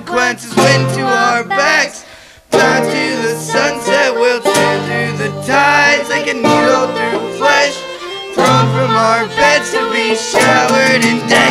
consequences wind to our backs. Back to the sunset, we'll turn through the tides like a needle through flesh, thrown from our beds to be showered in death.